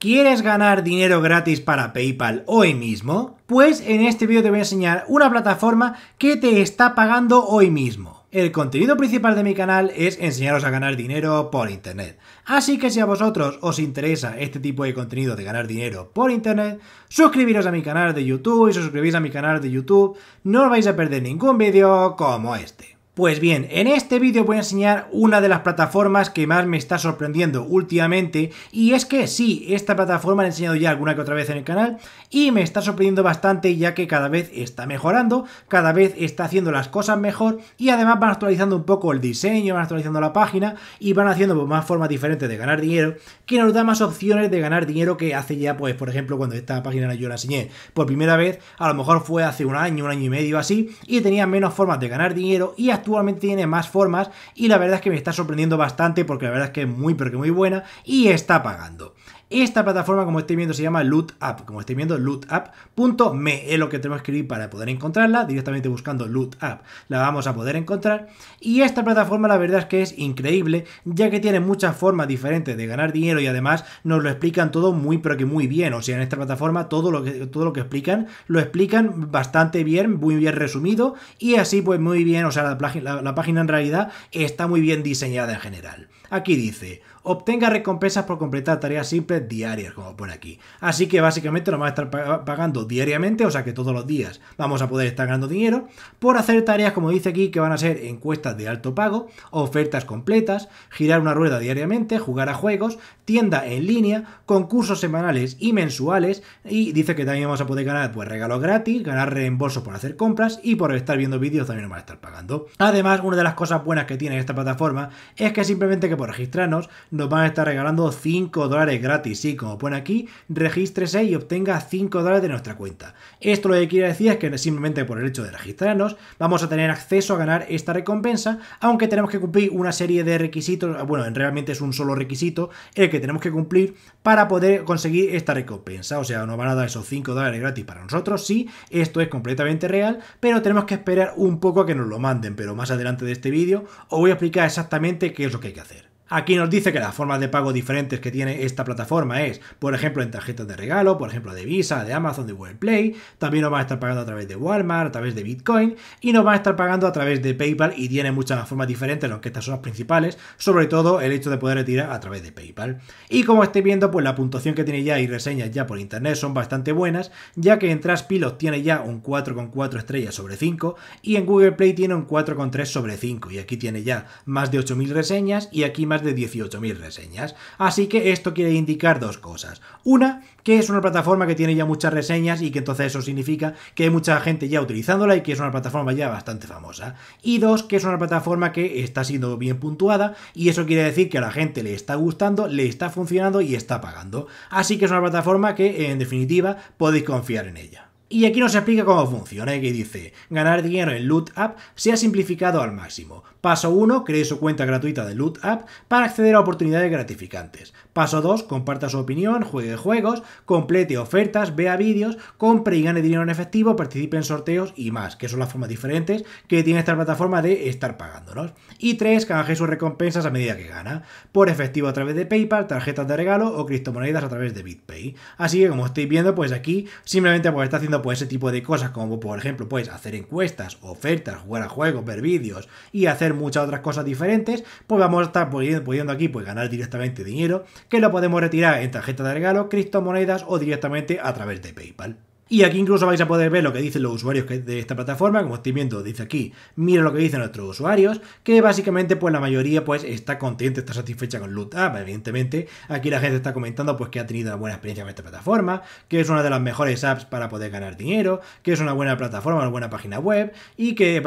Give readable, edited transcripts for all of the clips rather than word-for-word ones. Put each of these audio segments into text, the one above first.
¿Quieres ganar dinero gratis para PayPal hoy mismo? Pues en este vídeo te voy a enseñar una plataforma que te está pagando hoy mismo. El contenido principal de mi canal es enseñaros a ganar dinero por internet. Así que si a vosotros os interesa este tipo de contenido de ganar dinero por internet, suscribiros a mi canal de YouTube y si os suscribís a mi canal de YouTube no os vais a perder ningún vídeo como este. Pues bien, en este vídeo voy a enseñar una de las plataformas que más me está sorprendiendo últimamente y es que sí, esta plataforma la he enseñado ya alguna que otra vez en el canal y me está sorprendiendo bastante ya que cada vez está mejorando, cada vez está haciendo las cosas mejor y además van actualizando un poco el diseño, van actualizando la página y van haciendo pues, más formas diferentes de ganar dinero que nos da más opciones de ganar dinero que hace ya pues por ejemplo cuando esta página yo la enseñé por primera vez a lo mejor fue hace un año y medio así y tenía menos formas de ganar dinero y actualmente tiene más formas y la verdad es que me está sorprendiendo bastante porque la verdad es que es muy pero que muy buena y está pagando. Esta plataforma, como estáis viendo, se llama Loot App, como estáis viendo, lootapp.me es lo que tenemos que escribir para poder encontrarla, directamente buscando Loot App la vamos a poder encontrar y esta plataforma la verdad es que es increíble ya que tiene muchas formas diferentes de ganar dinero y además nos lo explican todo muy pero que muy bien, o sea, en esta plataforma todo lo que explican, lo explican bastante bien, muy bien resumido y así pues muy bien, o sea, la página en realidad está muy bien diseñada en general. Aquí dice, obtenga recompensas por completar tareas simples diarias, como pone aquí. Así que básicamente nos va a estar pagando diariamente, o sea que todos los días vamos a poder estar ganando dinero, por hacer tareas, como dice aquí, que van a ser encuestas de alto pago, ofertas completas, girar una rueda diariamente, jugar a juegos, tienda en línea, concursos semanales y mensuales, y dice que también vamos a poder ganar pues regalos gratis, ganar reembolsos por hacer compras y por estar viendo vídeos también nos va a estar pagando. Además, una de las cosas buenas que tiene esta plataforma es que simplemente que por registrarnos nos van a estar regalando $5 gratis. Sí, como pone aquí, regístrese y obtenga $5 de nuestra cuenta. Esto lo que quiere decir es que simplemente por el hecho de registrarnos vamos a tener acceso a ganar esta recompensa, aunque tenemos que cumplir una serie de requisitos, bueno, realmente es un solo requisito el que tenemos que cumplir para poder conseguir esta recompensa. O sea, nos van a dar esos $5 gratis para nosotros, sí, esto es completamente real, pero tenemos que esperar un poco a que nos lo manden, pero más adelante de este vídeo os voy a explicar exactamente qué es lo que hay que hacer. Aquí nos dice que las formas de pago diferentes que tiene esta plataforma es, por ejemplo, en tarjetas de regalo, por ejemplo, de Visa, de Amazon, de Google Play, también nos van a estar pagando a través de Walmart, a través de Bitcoin y nos van a estar pagando a través de PayPal y tiene muchas formas diferentes, aunque estas son las principales, sobre todo el hecho de poder retirar a través de PayPal. Y como estáis viendo, pues la puntuación que tiene ya y reseñas ya por internet son bastante buenas, ya que en Trustpilot tiene ya un 4,4 estrellas sobre 5 y en Google Play tiene un 4,3 sobre 5 y aquí tiene ya más de 8.000 reseñas y aquí más de 18.000 reseñas, así que esto quiere indicar dos cosas. Una, que es una plataforma que tiene ya muchas reseñas y que entonces eso significa que hay mucha gente ya utilizándola y que es una plataforma ya bastante famosa. Y dos, que es una plataforma que está siendo bien puntuada y eso quiere decir que a la gente le está gustando, le está funcionando y está pagando. Así que es una plataforma que en definitiva podéis confiar en ella. Y aquí nos explica cómo funciona, que dice, ganar dinero en Loot App se ha simplificado al máximo. Paso 1, cree su cuenta gratuita de Loot App para acceder a oportunidades gratificantes. Paso 2, comparta su opinión, juegue juegos, complete ofertas, vea vídeos, compre y gane dinero en efectivo, participe en sorteos y más, que son las formas diferentes que tiene esta plataforma de estar pagándonos. Y 3, canje sus recompensas a medida que gana, por efectivo a través de PayPal, tarjetas de regalo o criptomonedas a través de BitPay. Así que como estáis viendo, pues aquí simplemente pues está haciendo pues ese tipo de cosas como por ejemplo pues hacer encuestas, ofertas, jugar a juegos, ver vídeos y hacer muchas otras cosas diferentes, pues vamos a estar pudiendo aquí pues ganar directamente dinero que lo podemos retirar en tarjeta de regalo, criptomonedas o directamente a través de PayPal. Y aquí incluso vais a poder ver lo que dicen los usuarios de esta plataforma, como estáis viendo, dice aquí, mira lo que dicen nuestros usuarios, que básicamente pues la mayoría pues está contenta, está satisfecha con Loot App, evidentemente, aquí la gente está comentando pues que ha tenido una buena experiencia con esta plataforma, que es una de las mejores apps para poder ganar dinero, que es una buena plataforma, una buena página web, y que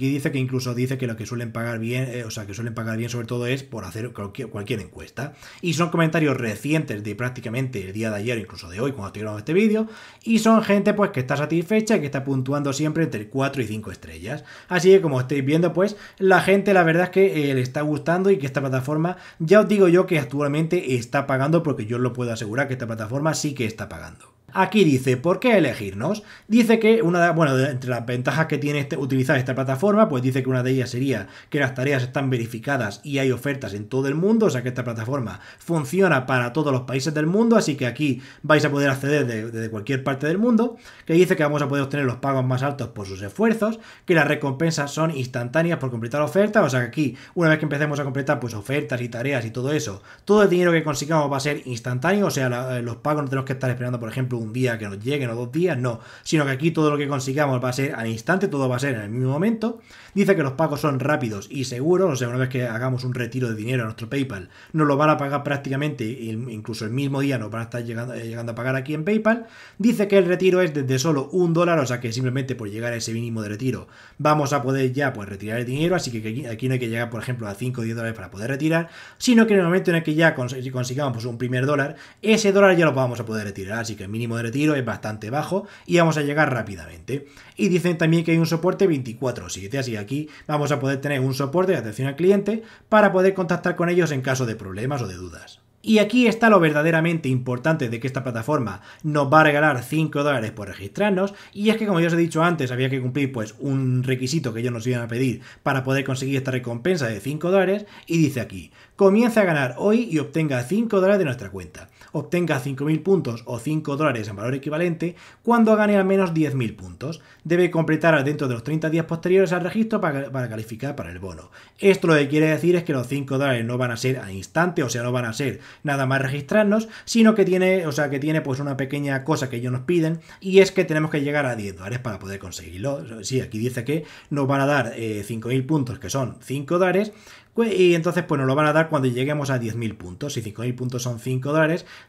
dice que incluso dice que lo que suelen pagar bien, o sea, que suelen pagar bien sobre todo es por hacer cualquier encuesta, y son comentarios recientes de prácticamente el día de ayer, incluso de hoy, cuando estoy grabando este vídeo, y son gente pues que está satisfecha y que está puntuando siempre entre 4 y 5 estrellas. Así que como estáis viendo pues la gente la verdad es que le está gustando y que esta plataforma ya os digo yo que actualmente está pagando porque yo os lo puedo asegurar que esta plataforma sí que está pagando. Aquí dice, ¿por qué elegirnos? Dice que una de, bueno, entre las ventajas que tiene utilizar esta plataforma, pues dice que una de ellas sería que las tareas están verificadas y hay ofertas en todo el mundo, o sea que esta plataforma funciona para todos los países del mundo, así que aquí vais a poder acceder desde cualquier parte del mundo, que dice que vamos a poder obtener los pagos más altos por sus esfuerzos, que las recompensas son instantáneas por completar ofertas, o sea que aquí, una vez que empecemos a completar pues ofertas y tareas y todo eso, todo el dinero que consigamos va a ser instantáneo, o sea, los pagos no tenemos que estar esperando, por ejemplo, un día que nos lleguen o 2 días, no, sino que aquí todo lo que consigamos va a ser al instante, todo va a ser en el mismo momento. Dice que los pagos son rápidos y seguros, o sea, una vez que hagamos un retiro de dinero a nuestro PayPal, nos lo van a pagar prácticamente, incluso el mismo día nos van a estar llegando a pagar aquí en PayPal. Dice que el retiro es desde solo $1, o sea que simplemente por llegar a ese mínimo de retiro vamos a poder ya pues retirar el dinero, así que aquí no hay que llegar por ejemplo a 5 o 10 dólares para poder retirar, sino que en el momento en el que ya consigamos pues, un primer dólar, ese dólar ya lo vamos a poder retirar, así que el mínimo de retiro es bastante bajo y vamos a llegar rápidamente. Y dicen también que hay un soporte 24/7, así que aquí vamos a poder tener un soporte de atención al cliente para poder contactar con ellos en caso de problemas o de dudas. Y aquí está lo verdaderamente importante de que esta plataforma nos va a regalar $5 por registrarnos, y es que como ya os he dicho antes, había que cumplir pues un requisito que ellos nos iban a pedir para poder conseguir esta recompensa de $5, y dice aquí, comience a ganar hoy y obtenga $5 de nuestra cuenta. Obtenga 5.000 puntos o $5 en valor equivalente cuando gane al menos 10.000 puntos. Debe completar dentro de los 30 días posteriores al registro para calificar para el bono. Esto lo que quiere decir es que los $5 no van a ser al instante, o sea, no van a ser nada más registrarnos, sino que tiene, o sea, que tiene pues una pequeña cosa que ellos nos piden, y es que tenemos que llegar a $10 para poder conseguirlo. Sí, aquí dice que nos van a dar 5.000 puntos, que son $5, y entonces pues nos lo van a dar cuando lleguemos a 10.000 puntos. Si 5.000 puntos son $5,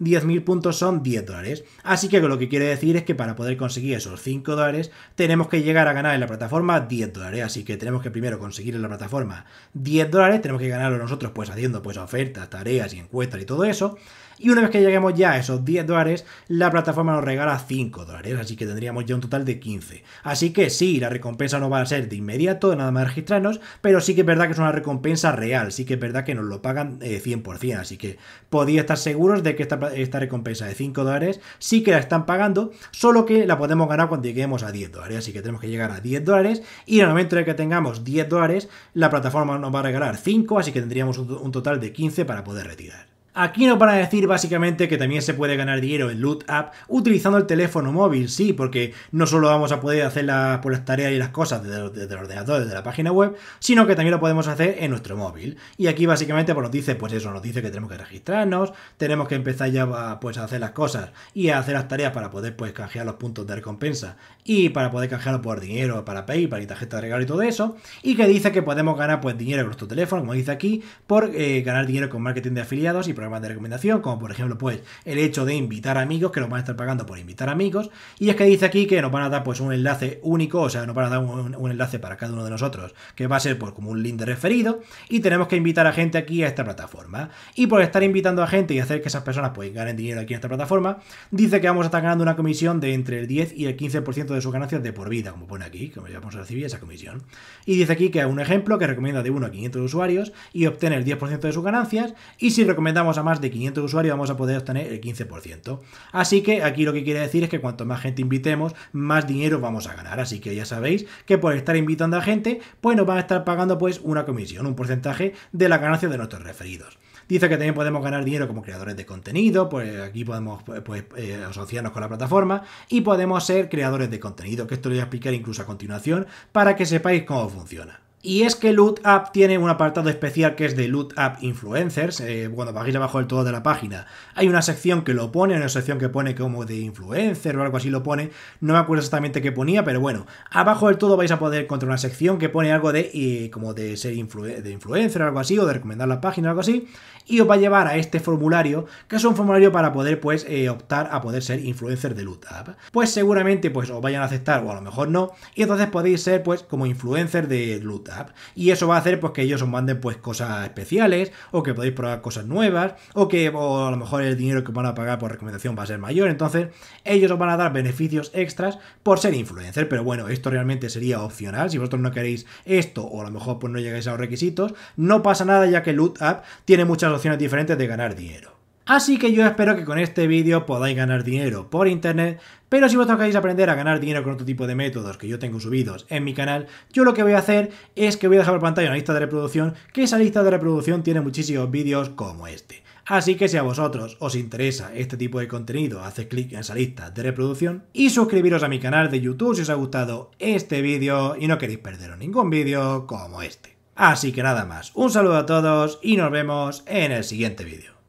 10.000 puntos son $10. Así que lo que quiere decir es que para poder conseguir esos $5 tenemos que llegar a ganar en la plataforma $10. Así que tenemos que primero conseguir en la plataforma $10, tenemos que ganarlo nosotros pues haciendo pues ofertas, tareas y encuestas y todo eso. Y una vez que lleguemos ya a esos $10, la plataforma nos regala $5, así que tendríamos ya un total de 15. Así que sí, la recompensa no va a ser de inmediato, nada más registrarnos, pero sí que es verdad que es una recompensa real, sí que es verdad que nos lo pagan 100%, así que podéis estar seguros de que esta recompensa de $5 sí que la están pagando, solo que la podemos ganar cuando lleguemos a $10, así que tenemos que llegar a $10, y en el momento en el que tengamos $10, la plataforma nos va a regalar 5, así que tendríamos un total de 15 para poder retirar. Aquí nos van a decir básicamente que también se puede ganar dinero en Loot App utilizando el teléfono móvil, sí, porque no solo vamos a poder hacer las tareas y las cosas desde el ordenador, desde la página web, sino que también lo podemos hacer en nuestro móvil. Y aquí básicamente pues, nos dice, pues eso, nos dice que tenemos que registrarnos, tenemos que empezar ya pues, a hacer las cosas y a hacer las tareas para poder pues canjear los puntos de recompensa y para poder canjearlo por dinero, para PayPal y tarjeta de regalo y todo eso, y que dice que podemos ganar pues dinero con nuestro teléfono, como dice aquí, por ganar dinero con marketing de afiliados y programas de recomendación, como por ejemplo pues el hecho de invitar amigos, que nos van a estar pagando por invitar amigos. Y es que dice aquí que nos van a dar pues un enlace único, o sea, nos van a dar un enlace para cada uno de nosotros, que va a ser pues como un link de referido, y tenemos que invitar a gente aquí a esta plataforma, y por estar invitando a gente y hacer que esas personas pues ganen dinero aquí en esta plataforma, dice que vamos a estar ganando una comisión de entre el 10 y el 15% de sus ganancias de por vida, como pone aquí, como ya vamos a recibir esa comisión. Y dice aquí que un ejemplo que recomienda de 1 a 500 usuarios y obtener el 10% de sus ganancias, y si recomendamos a más de 500 usuarios vamos a poder obtener el 15%. Así que aquí lo que quiere decir es que cuanto más gente invitemos, más dinero vamos a ganar, así que ya sabéis que por estar invitando a gente, pues nos van a estar pagando pues una comisión, un porcentaje de la ganancia de nuestros referidos. Dice que también podemos ganar dinero como creadores de contenido, pues aquí podemos pues, asociarnos con la plataforma y podemos ser creadores de contenido, que esto lo voy a explicar incluso a continuación para que sepáis cómo funciona. Y es que Loot App tiene un apartado especial que es de Loot App Influencers. Cuando bajéis abajo del todo de la página hay una sección que lo pone, una sección que pone como de influencer o algo así lo pone, no me acuerdo exactamente qué ponía, pero bueno, abajo del todo vais a poder encontrar una sección que pone algo de como de ser influencer o algo así, o de recomendar la página o algo así, y os va a llevar a este formulario, que es un formulario para poder pues optar a poder ser influencer de Loot App. Pues seguramente pues os vayan a aceptar o a lo mejor no, y entonces podéis ser pues como influencer de Loot App. Y eso va a hacer pues que ellos os manden pues cosas especiales, o que podéis probar cosas nuevas, o que a lo mejor el dinero que os van a pagar por recomendación va a ser mayor, entonces ellos os van a dar beneficios extras por ser influencer. Pero bueno, esto realmente sería opcional, si vosotros no queréis esto o a lo mejor pues no llegáis a los requisitos, no pasa nada, ya que Loot App tiene muchas opciones diferentes de ganar dinero. Así que yo espero que con este vídeo podáis ganar dinero por internet, pero si vosotros queréis aprender a ganar dinero con otro tipo de métodos que yo tengo subidos en mi canal, yo lo que voy a hacer es que voy a dejar por pantalla una lista de reproducción, que esa lista de reproducción tiene muchísimos vídeos como este. Así que si a vosotros os interesa este tipo de contenido, haced clic en esa lista de reproducción y suscribiros a mi canal de YouTube si os ha gustado este vídeo y no queréis perderos ningún vídeo como este. Así que nada más, un saludo a todos y nos vemos en el siguiente vídeo.